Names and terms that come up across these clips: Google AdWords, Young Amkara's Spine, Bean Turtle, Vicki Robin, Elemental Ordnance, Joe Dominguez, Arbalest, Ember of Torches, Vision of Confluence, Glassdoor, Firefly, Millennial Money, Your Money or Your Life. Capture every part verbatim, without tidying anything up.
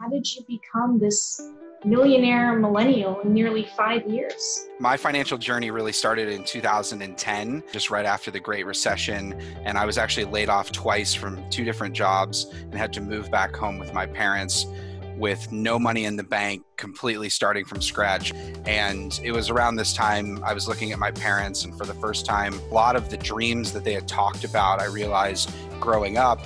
How did you become this millionaire millennial in nearly five years? My financial journey really started in two thousand ten, just right after the Great Recession. And I was actually laid off twice from two different jobs and had to move back home with my parents with no money in the bank, completely starting from scratch. And it was around this time I was looking at my parents, and for the first time, a lot of the dreams that they had talked about, I realized growing up,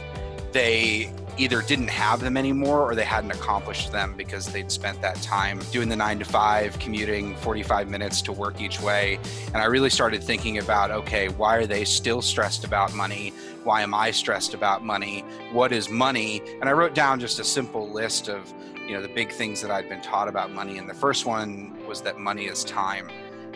they either didn't have them anymore or they hadn't accomplished them because they'd spent that time doing the nine to five, commuting forty-five minutes to work each way. And I really started thinking about, okay, why are they still stressed about money? Why am I stressed about money? What is money? And I wrote down just a simple list of, you know, the big things that I'd been taught about money. And the first one was that money is time.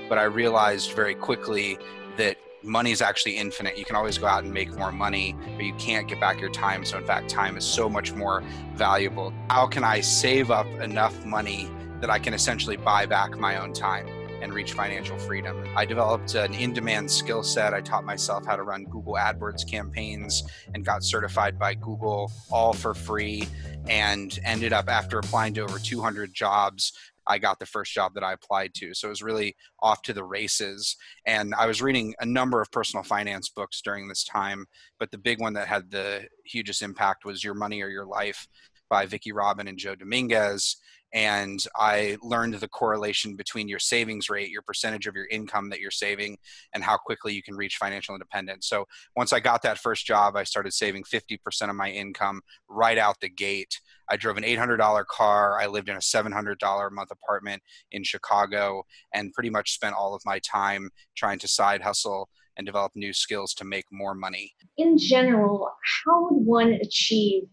But I realized very quickly that money is actually infinite. You can always go out and make more money, but you can't get back your time. So in fact, time is so much more valuable. How can I save up enough money that I can essentially buy back my own time and reach financial freedom? I developed an in-demand skill set. I taught myself how to run Google AdWords campaigns and got certified by Google, all for free, and ended up, after applying to over two hundred jobs, I got the first job that I applied to. So it was really off to the races. And I was reading a number of personal finance books during this time, but the big one that had the hugest impact was Your Money or Your Life by Vicki Robin and Joe Dominguez. And I learned the correlation between your savings rate, your percentage of your income that you're saving, and how quickly you can reach financial independence. So once I got that first job, I started saving fifty percent of my income right out the gate. I drove an eight hundred dollar car. I lived in a seven hundred dollar a month apartment in Chicago, and pretty much spent all of my time trying to side hustle and develop new skills to make more money. In general, how would one achieve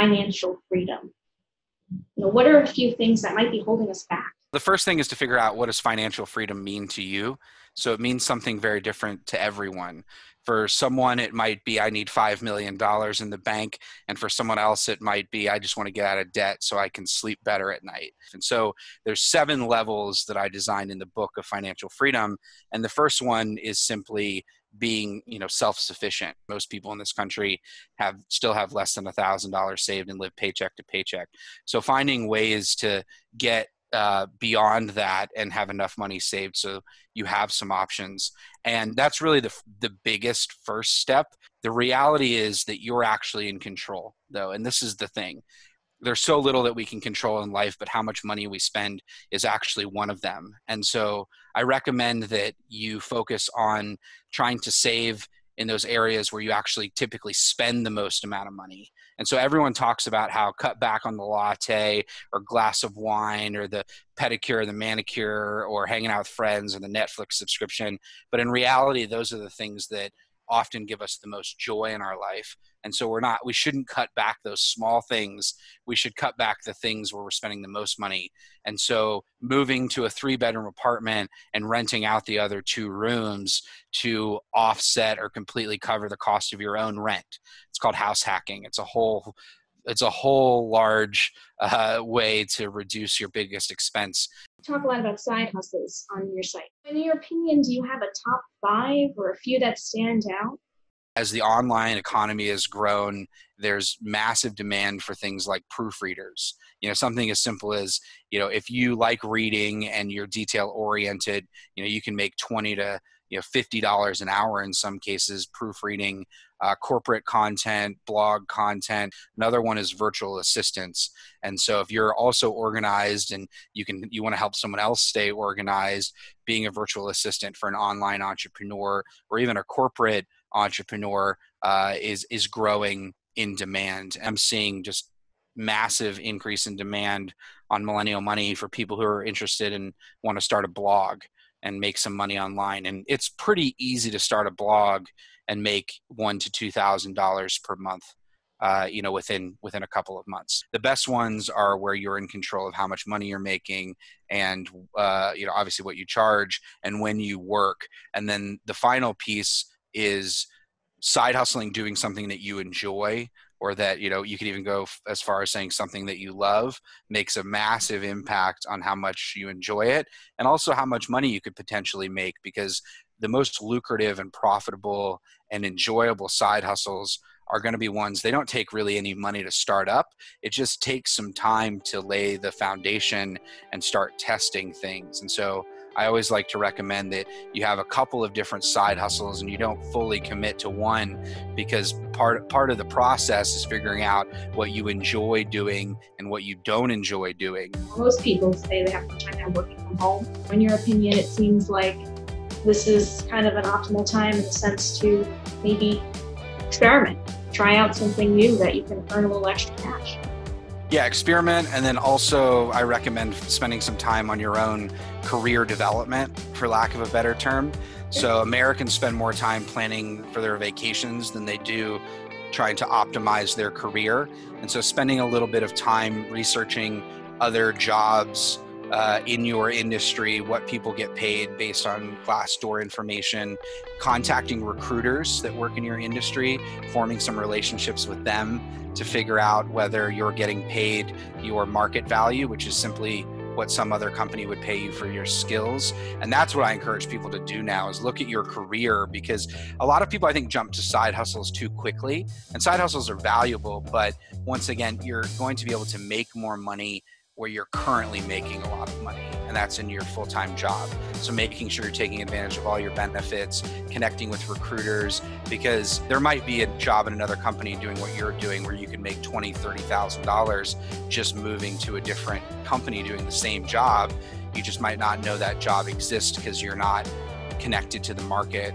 financial freedom? You know, what are a few things that might be holding us back? The first thing is to figure out, what does financial freedom mean to you? So it means something very different to everyone. For someone, it might be, I need five million dollars in the bank. And for someone else, it might be, I just want to get out of debt so I can sleep better at night. And so there's seven levels that I designed in the book of financial freedom. And the first one is simply being, you know, self-sufficient. Most people in this country have still have less than one thousand dollars saved and live paycheck to paycheck. So finding ways to get Uh, beyond that and have enough money saved so you have some options. And that's really the, the biggest first step. The reality is that you're actually in control, though, and this is the thing. There's so little that we can control in life, but how much money we spend is actually one of them. And so I recommend that you focus on trying to save in those areas where you actually typically spend the most amount of money. And so everyone talks about how cut back on the latte or glass of wine or the pedicure or the manicure or hanging out with friends or the Netflix subscription. But in reality, those are the things that often give us the most joy in our life. And so we're not, we shouldn't cut back those small things. We should cut back the things where we're spending the most money. And so moving to a three bedroom apartment and renting out the other two rooms to offset or completely cover the cost of your own rent. It's called house hacking. It's a whole It's a whole large uh, way to reduce your biggest expense. You talk a lot about side hustles on your site. In your opinion, do you have a top five or a few that stand out? As the online economy has grown, there's massive demand for things like proofreaders. You know, something as simple as, you know, if you like reading and you're detail oriented, you know, you can make twenty to you know, fifty dollars an hour in some cases, proofreading uh, corporate content, blog content. Another one is virtual assistants. And so if you're also organized and you can, you want to help someone else stay organized, being a virtual assistant for an online entrepreneur or even a corporate entrepreneur uh, is, is growing in demand. I'm seeing just massive increase in demand on Millennial Money for people who are interested and want to start a blog and make some money online. And it's pretty easy to start a blog and make one to two thousand dollars per month, uh, you know, within within a couple of months. The best ones are where you're in control of how much money you're making, and uh, you know, obviously what you charge and when you work. And then the final piece is side hustling, doing something that you enjoy, or that, you know, you could even go as far as saying something that you love makes a massive impact on how much you enjoy it and also how much money you could potentially make, because the most lucrative and profitable and enjoyable side hustles are going to be ones, they don't take really any money to start up. It just takes some time to lay the foundation and start testing things. And so I always like to recommend that you have a couple of different side hustles and you don't fully commit to one, because part, part of the process is figuring out what you enjoy doing and what you don't enjoy doing. Most people say they have the time now working from home. In your opinion, it seems like this is kind of an optimal time in the sense to maybe experiment, try out something new that you can earn a little extra cash. Yeah, experiment. And then also I recommend spending some time on your own career development, for lack of a better term. So Americans spend more time planning for their vacations than they do trying to optimize their career. And so spending a little bit of time researching other jobs Uh, in your industry, what people get paid based on Glassdoor information, contacting recruiters that work in your industry, forming some relationships with them to figure out whether you're getting paid your market value, which is simply what some other company would pay you for your skills. And that's what I encourage people to do now, is look at your career, because a lot of people, I think, jump to side hustles too quickly. And side hustles are valuable, but once again, you're going to be able to make more money where you're currently making a lot of money, and that's in your full-time job. So making sure you're taking advantage of all your benefits, connecting with recruiters, because there might be a job in another company doing what you're doing where you can make twenty thousand dollars, thirty thousand dollars just moving to a different company doing the same job. You just might not know that job exists because you're not connected to the market